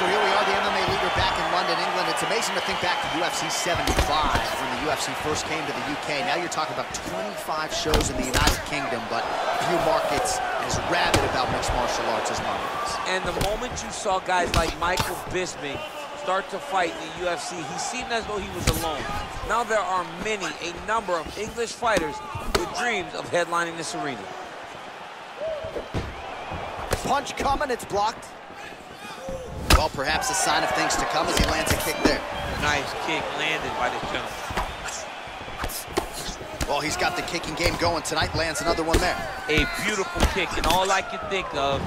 So here we are, the MMA League are back in London, England. It's amazing to think back to UFC 75 when the UFC first came to the UK. Now you're talking about 25 shows in the United Kingdom, but few markets as rabid about mixed martial arts as London is. And the moment you saw guys like Michael Bisping start to fight in the UFC, he seemed as though he was alone. Now there are many, a number of English fighters with dreams of headlining this arena. Punch coming, it's blocked. Well, perhaps a sign of things to come as he lands a kick there. Nice kick landed by this gentleman. Well, he's got the kicking game going tonight. Lands another one there. A beautiful kick, and all I can think of,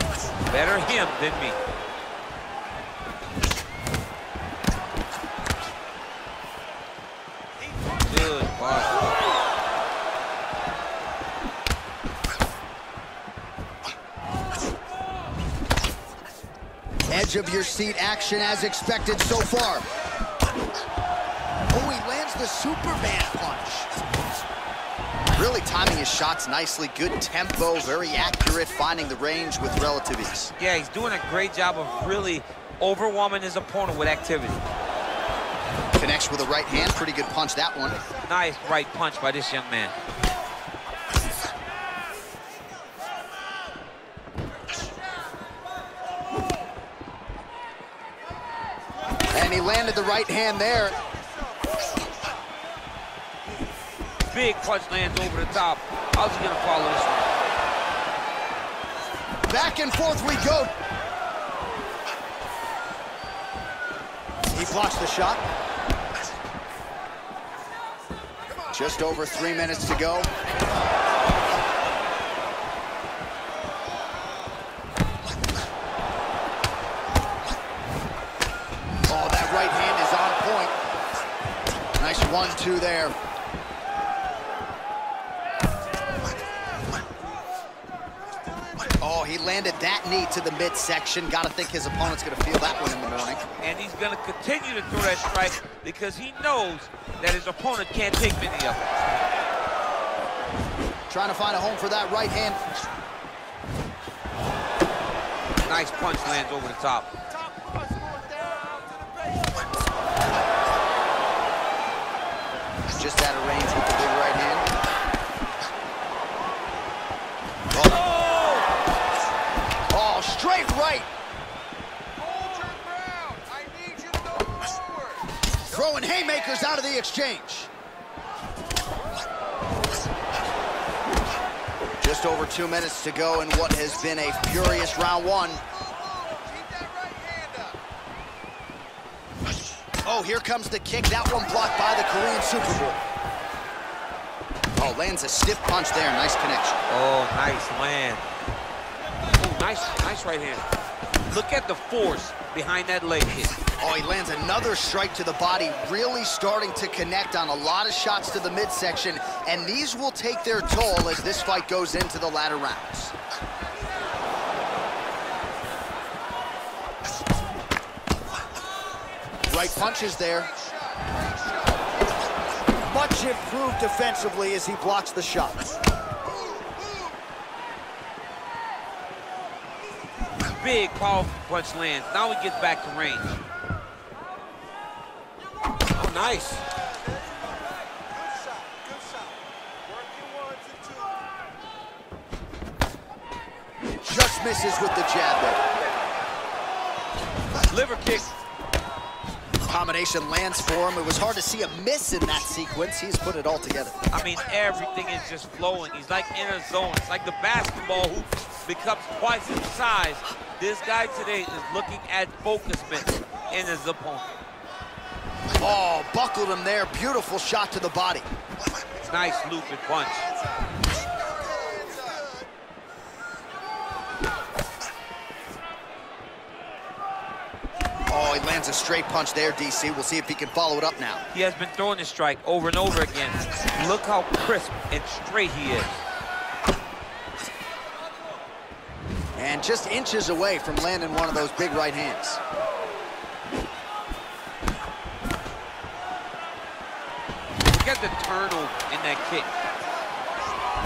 better him than me. Good body. Edge of your seat action as expected so far. Oh, he lands the Superman punch. Really timing his shots nicely. Good tempo, very accurate, finding the range with relative ease. Yeah, he's doing a great job of really overwhelming his opponent with activity. Connects with a right hand. Pretty good punch, that one. Nice right punch by this young man. And he landed the right hand there. Big punch lands over the top. How's he gonna follow this one? Back and forth we go. He blocks the shot. Just over 3 minutes to go. Oh, that right hand is on point. Nice 1-2 there. Oh, he landed that knee to the midsection. Gotta think his opponent's gonna feel that one in the morning. And he's gonna continue to throw that strike because he knows that his opponent can't take many of them. Trying to find a home for that right hand. Nice punch lands over the top. Just out of range with the big right hand. Oh, oh straight right. Throwing haymakers out of the exchange. Just over 2 minutes to go in what has been a furious round one. Oh, here comes the kick. That one blocked by the Korean Super Bowl. Oh, lands a stiff punch there. Nice connection. Oh, nice land. Oh, nice right hand. Look at the force behind that leg kick. Oh, he lands another strike to the body, really starting to connect on a lot of shots to the midsection, and these will take their toll as this fight goes into the latter rounds. Right punch is there. Much improved defensively as he blocks the shot. Big, powerful punch lands. Now he gets back to range. Nice. Just misses with the jab there. Liver kick. Combination lands for him. It was hard to see a miss in that sequence. He's put it all together. I mean, everything is just flowing. He's like in a zone. It's like the basketball hoop becomes twice its size. This guy today is looking at focusment in his opponent. Oh, buckled him there. Beautiful shot to the body. Nice looping punch. Oh, he lands a straight punch there, DC. We'll see if he can follow it up now. He has been throwing this strike over and over again. Look how crisp and straight he is. And just inches away from landing one of those big right hands. The turtle in that kick.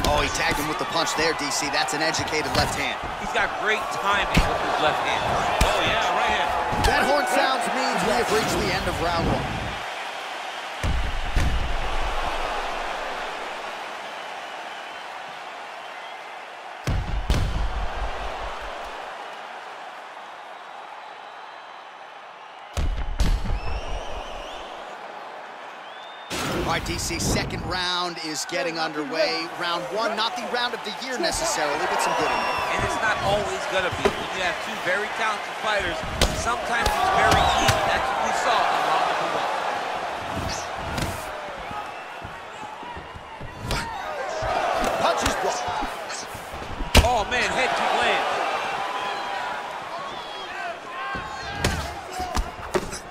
Oh, he tagged him with the punch there, DC. That's an educated left hand. He's got great timing with his left hand. Oh, yeah, right hand. That horn sounds means we have reached the end of round one. All right, DC, second round is getting underway. Round one, not the round of the year necessarily, but some good in there. And it's not always gonna be. When you have two very talented fighters, sometimes it's very even. That's what we saw in round one. Punches blocked. Oh man, head to land.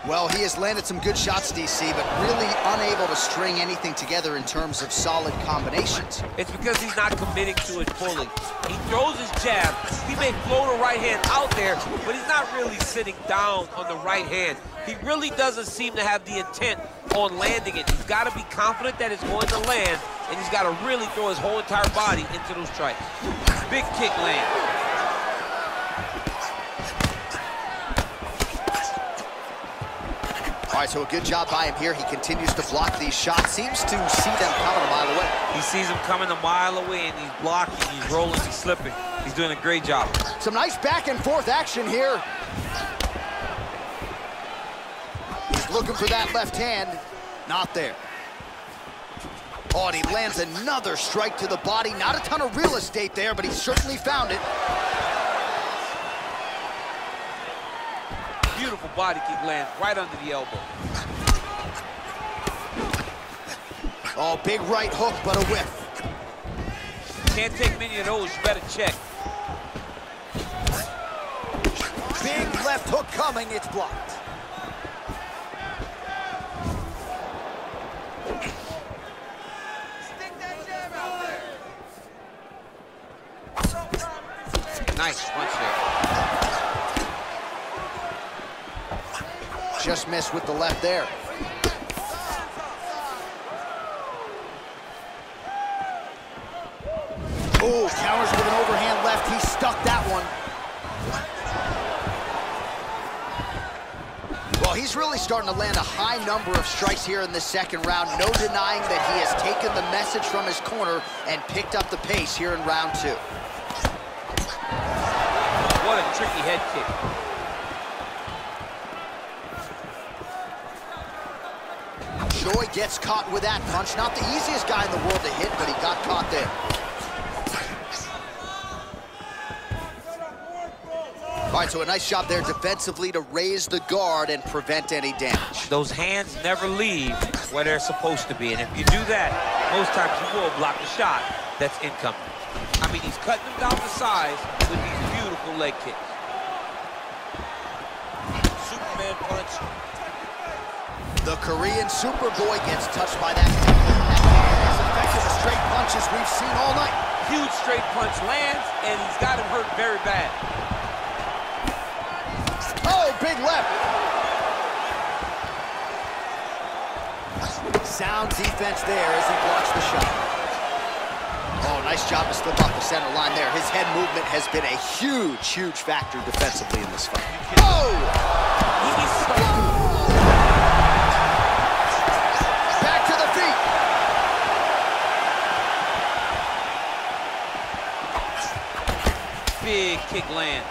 Well, he has landed some good shots, DC, but really unable to string anything together in terms of solid combinations. It's because he's not committing to it fully. He throws his jab. He may float a right hand out there, but he's not really sitting down on the right hand. He really doesn't seem to have the intent on landing it. He's got to be confident that it's going to land, and he's got to really throw his whole entire body into those strikes. Big kick land. All right, so a good job by him here. He continues to block these shots. Seems to see them coming a mile away. He sees them coming a mile away, and he's blocking, he's rolling, he's slipping. He's doing a great job. Some nice back and forth action here. He's looking for that left hand. Not there. Oh, and he lands another strike to the body. Not a ton of real estate there, but he certainly found it. Beautiful body kick lands right under the elbow. Oh, big right hook, but a whiff. Can't take many of those, you better check. Big left hook coming, it's blocked. Stick that jab out there. Nice punch there. Just missed with the left there. Oh, counters with an overhand left. He stuck that one. Well, he's really starting to land a high number of strikes here in the second round. No denying that he has taken the message from his corner and picked up the pace here in round two. What a tricky head kick. Joy gets caught with that punch. Not the easiest guy in the world to hit, but he got caught there. All right, so a nice job there defensively to raise the guard and prevent any damage. Those hands never leave where they're supposed to be, and if you do that, most times you will block the shot that's incoming. I mean, he's cutting them down to size with these beautiful leg kicks. Superman punch. The Korean Superboy gets touched by that. As effective as straight punches we've seen all night. Huge straight punch lands, and he's got him hurt very bad. Oh, big left. Sound defense there as he blocks the shot. Oh, nice job to slip off the center line there. His head movement has been a huge, huge factor defensively in this fight. Oh! He's so big kick lands.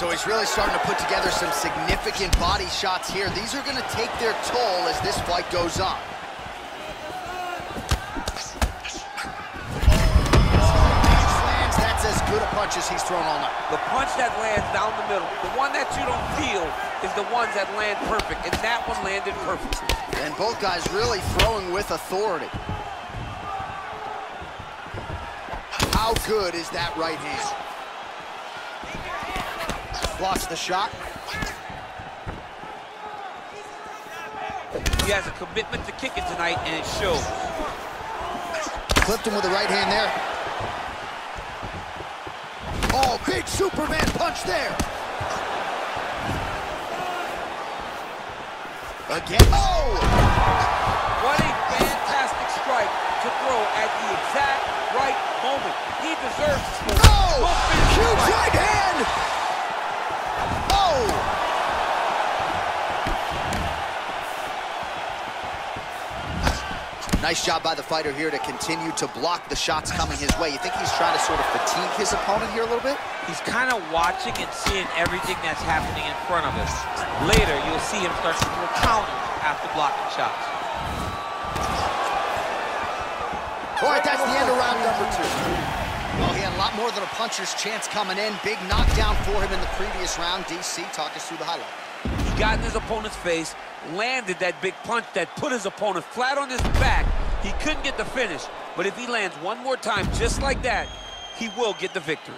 So he's really starting to put together some significant body shots here. These are going to take their toll as this fight goes on. Lands, that's as good a punch as he's thrown all night. The punch that lands down the middle, the one that you don't feel, is the ones that land perfect, and that one landed perfectly. And both guys really throwing with authority. How good is that right hand? Blocks the shot. He has a commitment to kicking tonight, and it shows. Clipped him with the right hand there. Oh, big Superman punch there. Again. Oh! What a fantastic strike to throw at the exact right moment. He deserves this. Oh! Huge right hand! Nice job by the fighter here to continue to block the shots coming his way. You think he's trying to sort of fatigue his opponent here a little bit? He's kind of watching and seeing everything that's happening in front of us. Later, you'll see him start to do a counter after blocking shots. All right, that's the end of round number two. Well, he had a lot more than a puncher's chance coming in. Big knockdown for him in the previous round. DC, talk us through the highlight. He got in his opponent's face, landed that big punch that put his opponent flat on his back. He couldn't get the finish, but if he lands one more time just like that, he will get the victory.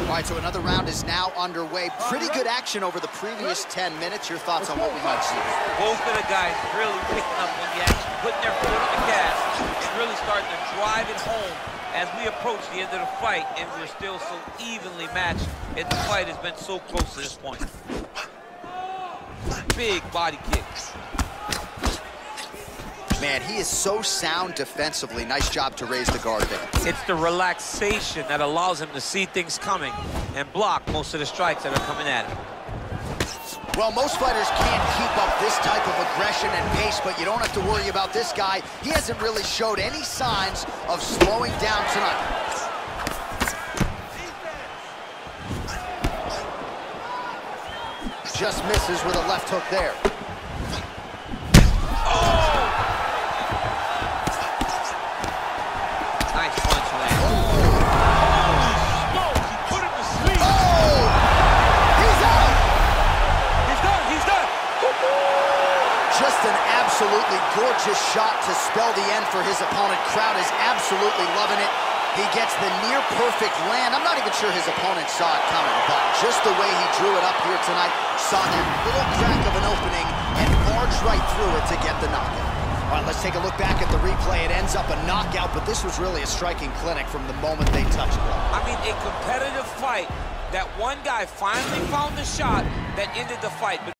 All right, so another round is now underway. Pretty good action over the previous 10 minutes. Your thoughts on what we might see? Both of the guys really picking up on the action, putting their foot on the gas, and really starting to drive it home. As we approach the end of the fight, and we're still so evenly matched, and the fight has been so close to this point. Big body kicks. Man, he is so sound defensively. Nice job to raise the guard there. It's the relaxation that allows him to see things coming and block most of the strikes that are coming at him. Well, most fighters can't keep up this type of aggression and pace, but you don't have to worry about this guy. He hasn't really showed any signs of slowing down tonight. Just misses with a left hook there. Oh! Nice punch land. Absolutely gorgeous shot to spell the end for his opponent. Crowd is absolutely loving it. He gets the near-perfect land. I'm not even sure his opponent saw it coming, but just the way he drew it up here tonight, saw that little crack of an opening and barged right through it to get the knockout. All right, let's take a look back at the replay. It ends up a knockout, but this was really a striking clinic from the moment they touched it. I mean, a competitive fight. That one guy finally found the shot that ended the fight.